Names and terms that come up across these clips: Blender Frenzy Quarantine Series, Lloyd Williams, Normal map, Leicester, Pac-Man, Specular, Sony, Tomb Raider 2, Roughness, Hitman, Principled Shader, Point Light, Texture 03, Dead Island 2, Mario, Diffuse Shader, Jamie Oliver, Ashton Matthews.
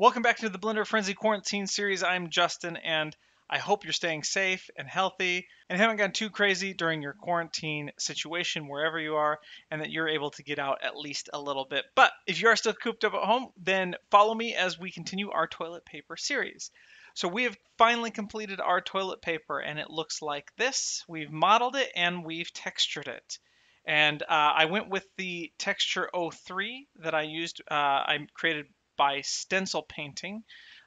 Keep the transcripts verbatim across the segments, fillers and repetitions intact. Welcome back to the Blender Frenzy Quarantine Series. I'm Justin, and I hope you're staying safe and healthy and haven't gotten too crazy during your quarantine situation wherever you are, and that you're able to get out at least a little bit. But if you are still cooped up at home, then follow me as we continue our toilet paper series. So we have finally completed our toilet paper, and it looks like this. We've modeled it and we've textured it. And uh, I went with the Texture oh three that I used, uh, I created by stencil painting,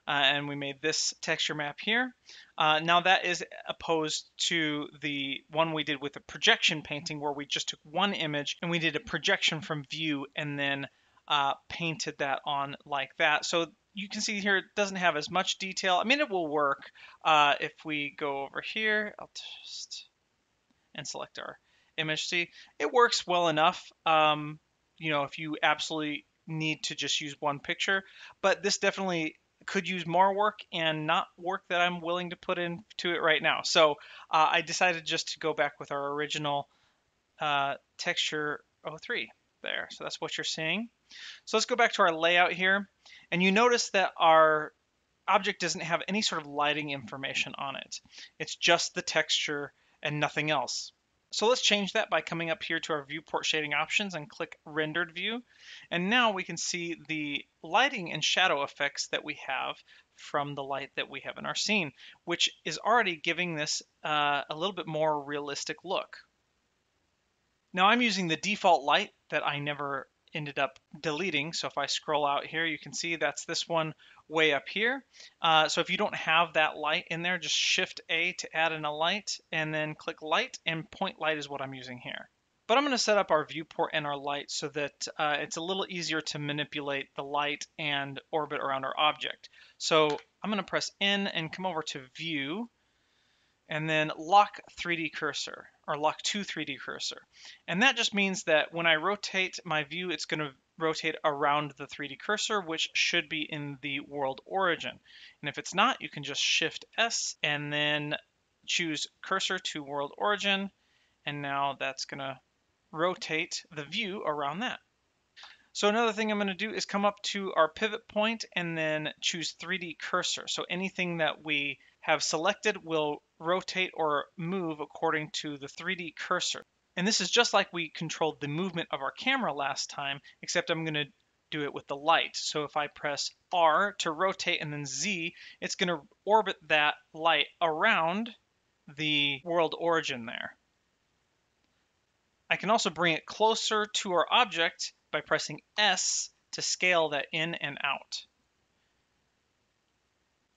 uh, and we made this texture map here. Uh, now that is opposed to the one we did with the projection painting, where we just took one image and we did a projection from view and then uh, painted that on like that. So you can see here it doesn't have as much detail. I mean, it will work. Uh, if we go over here, I'll just and select our image. See, it works well enough. Um, you know, if you absolutely need to just use one picture, but this definitely could use more work, and not work that I'm willing to put into it right now. So uh, I decided just to go back with our original uh, Texture oh three there. So that's what you're seeing. So let's go back to our layout here, and you notice that our object doesn't have any sort of lighting information on it. It's just the texture and nothing else. So let's change that by coming up here to our viewport shading options and click rendered view. And now we can see the lighting and shadow effects that we have from the light that we have in our scene, which is already giving this uh, a little bit more realistic look. Now I'm using the default light that I never ended up deleting. So if I scroll out here, you can see that's this one way up here. Uh, so if you don't have that light in there, just shift A to add in a light, and then click light, and point light is what I'm using here. But I'm going to set up our viewport and our light so that uh, it's a little easier to manipulate the light and orbit around our object. So I'm going to press N and come over to view, and then lock three D cursor, or lock to three D cursor. And that just means that when I rotate my view, it's going to rotate around the three D cursor, which should be in the world origin. And if it's not, you can just shift S and then choose cursor to world origin. And now that's going to rotate the view around that. So another thing I'm going to do is come up to our pivot point and then choose three D cursor. So anything that we have selected will rotate or move according to the three D cursor. And this is just like we controlled the movement of our camera last time, except I'm going to do it with the light. So if I press R to rotate and then Z, it's going to orbit that light around the world origin there. I can also bring it closer to our object by pressing S to scale that in and out.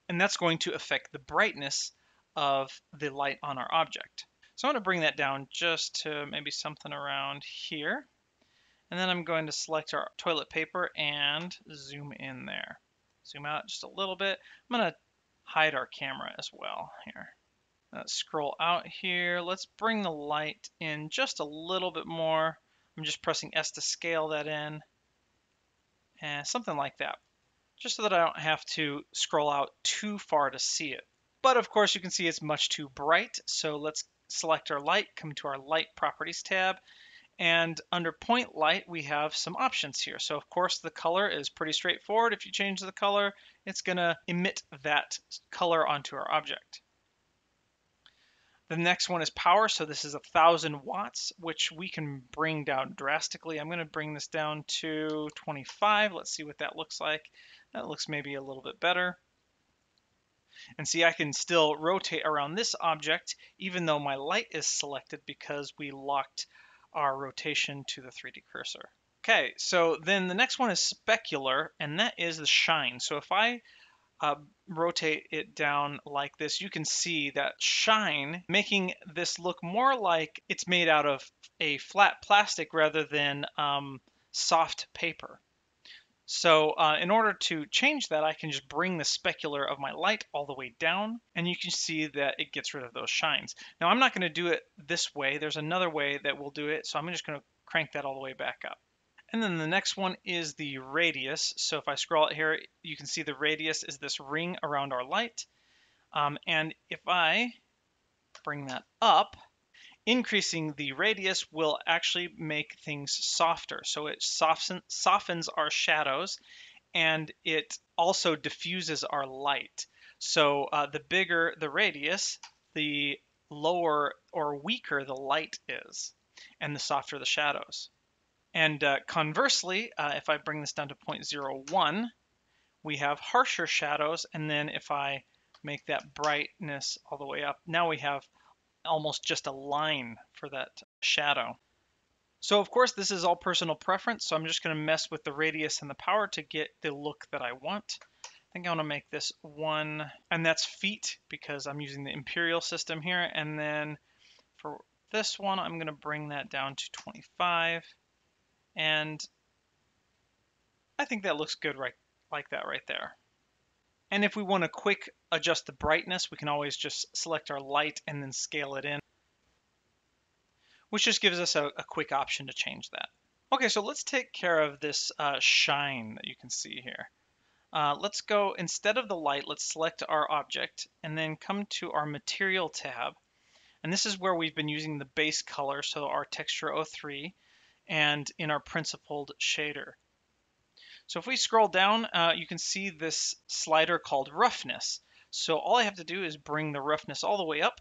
And that's going to affect the brightness of the light on our object. So I'm going to bring that down just to maybe something around here. And then I'm going to select our toilet paper and zoom in there. Zoom out just a little bit. I'm going to hide our camera as well here. Let's scroll out here. Let's bring the light in just a little bit more. I'm just pressing S to scale that in, and something like that, just so that I don't have to scroll out too far to see it. But of course you can see it's much too bright, so let's select our light, come to our light properties tab, and under point light we have some options here. So of course the color is pretty straightforward. If you change the color, it's going to emit that color onto our object. The next one is power, so this is a thousand watts, which we can bring down drastically. I'm going to bring this down to twenty-five. Let's see what that looks like. That looks maybe a little bit better. And see, I can still rotate around this object, even though my light is selected, because we locked our rotation to the three D cursor. Okay, so then the next one is specular, and that is the shine. So if I Uh, rotate it down like this, you can see that shine, making this look more like it's made out of a flat plastic rather than um, soft paper. So uh, in order to change that, I can just bring the specular of my light all the way down, and you can see that it gets rid of those shines. Now I'm not going to do it this way. There's another way that we'll do it, so I'm just going to crank that all the way back up. And then the next one is the radius. So if I scroll out here, you can see the radius is this ring around our light. Um, and if I bring that up, increasing the radius will actually make things softer. So it softens, softens our shadows and it also diffuses our light. So uh, the bigger the radius, the lower or weaker the light is, and the softer the shadows. And uh, conversely, uh, if I bring this down to zero point zero one, we have harsher shadows, and then if I make that brightness all the way up, now we have almost just a line for that shadow. So of course this is all personal preference, so I'm just going to mess with the radius and the power to get the look that I want. I think I want to make this one, and that's feet because I'm using the imperial system here, and then for this one I'm going to bring that down to twenty-five, and I think that looks good right like that right there. And if we want to quick adjust the brightness, we can always just select our light and then scale it in, which just gives us a, a quick option to change that. Okay, so let's take care of this uh, shine that you can see here. Uh, let's go, instead of the light, let's select our object and then come to our material tab. And this is where we've been using the base color, so our texture zero three, and in our principled shader. So if we scroll down, uh, you can see this slider called roughness. So all I have to do is bring the roughness all the way up,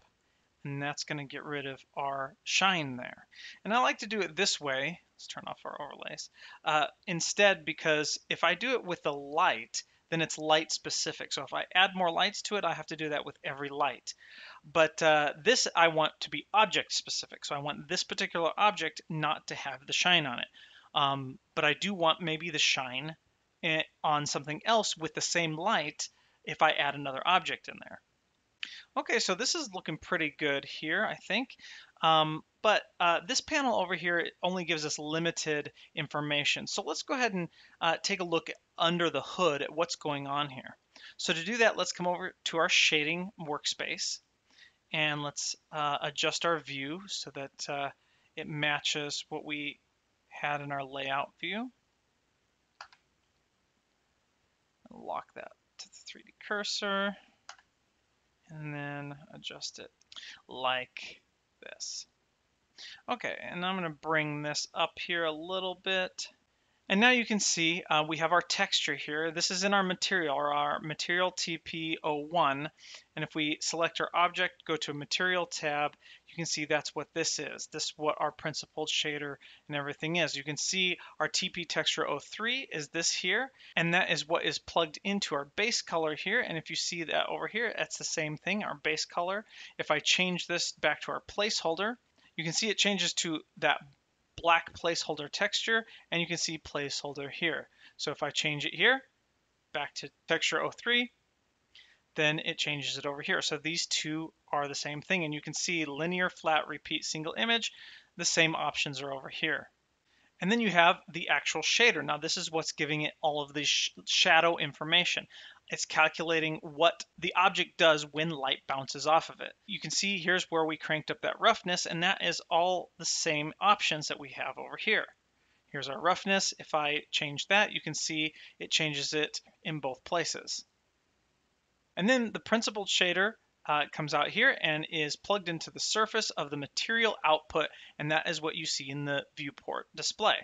and that's going to get rid of our shine there. And I like to do it this way. Let's turn off our overlays. Uh, instead, because if I do it with the light, then it's light specific. So if I add more lights to it, I have to do that with every light. But uh, this I want to be object specific. So I want this particular object not to have the shine on it. Um, but I do want maybe the shine on something else with the same light if I add another object in there. Okay, so this is looking pretty good here, I think. Um, but uh, this panel over here, it only gives us limited information. So let's go ahead and uh, take a look under the hood at what's going on here. So to do that, let's come over to our shading workspace, and let's uh, adjust our view so that uh, it matches what we had in our layout view. Lock that to the three D cursor and then adjust it like this. Okay, and I'm going to bring this up here a little bit. And now you can see uh, we have our texture here. This is in our material, or our material T P zero one. And if we select our object, go to a material tab, you can see that's what this is. This is what our principled shader and everything is. You can see our T P texture zero three is this here, and that is what is plugged into our base color here. And if you see that over here, that's the same thing, our base color. If I change this back to our placeholder, you can see it changes to that black placeholder texture, and you can see placeholder here. So if I change it here back to texture zero three, then it changes it over here. So these two are the same thing, and you can see linear, flat, repeat, single image. The same options are over here. And then you have the actual shader. Now this is what's giving it all of the sh shadow information. It's calculating what the object does when light bounces off of it. You can see here's where we cranked up that roughness, and that is all the same options that we have over here. Here's our roughness. If I change that, you can see it changes it in both places. And then the principled shader uh, comes out here and is plugged into the surface of the material output, and that is what you see in the viewport display.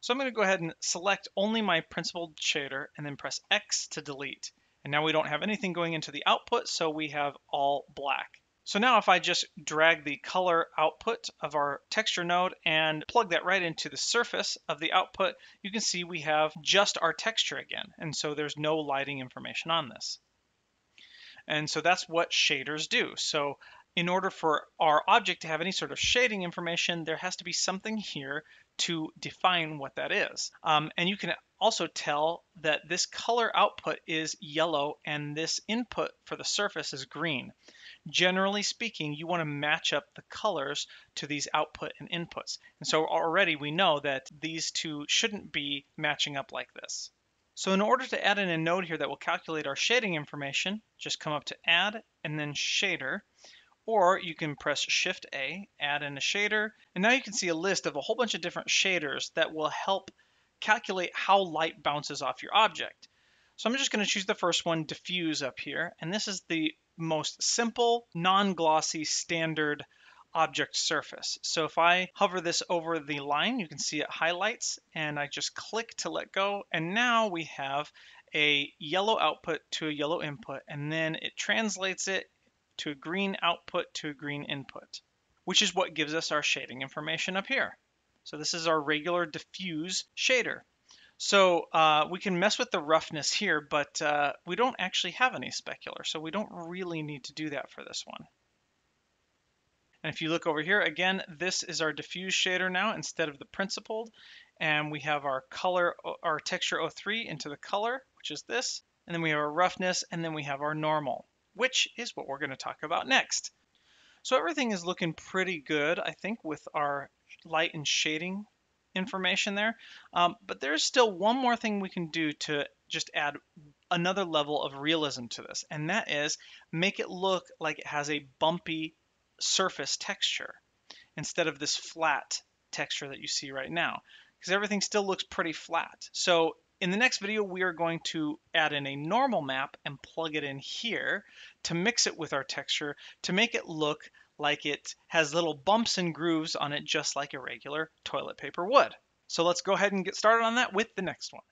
So I'm going to go ahead and select only my principled shader and then press X to delete. And now we don't have anything going into the output, so we have all black. So now if I just drag the color output of our texture node and plug that right into the surface of the output, you can see we have just our texture again. And so there's no lighting information on this. And so that's what shaders do. So in order for our object to have any sort of shading information, there has to be something here to define what that is. Um, and you can also tell that this color output is yellow and this input for the surface is green. Generally speaking, you want to match up the colors to these output and inputs. And so already we know that these two shouldn't be matching up like this. So in order to add in a node here that will calculate our shading information, just come up to Add and then Shader. Or you can press Shift A, add in a shader, and now you can see a list of a whole bunch of different shaders that will help calculate how light bounces off your object. So I'm just going to choose the first one, Diffuse, up here, and this is the most simple, non-glossy, standard object surface. So if I hover this over the line, you can see it highlights, and I just click to let go, and now we have a yellow output to a yellow input, and then it translates it to a green output to a green input, which is what gives us our shading information up here. So this is our regular diffuse shader. So uh, we can mess with the roughness here, but uh, we don't actually have any specular, so we don't really need to do that for this one. And if you look over here, again, this is our diffuse shader now instead of the principled, and we have our color, our texture oh three into the color, which is this, and then we have our roughness, and then we have our normal, which is what we're going to talk about next. So everything is looking pretty good, I think, with our light and shading information there, um, but there's still one more thing we can do to just add another level of realism to this, and that is make it look like it has a bumpy surface texture instead of this flat texture that you see right now, because everything still looks pretty flat. So in the next video, we are going to add in a normal map and plug it in here to mix it with our texture to make it look like it has little bumps and grooves on it, just like a regular toilet paper would. So let's go ahead and get started on that with the next one.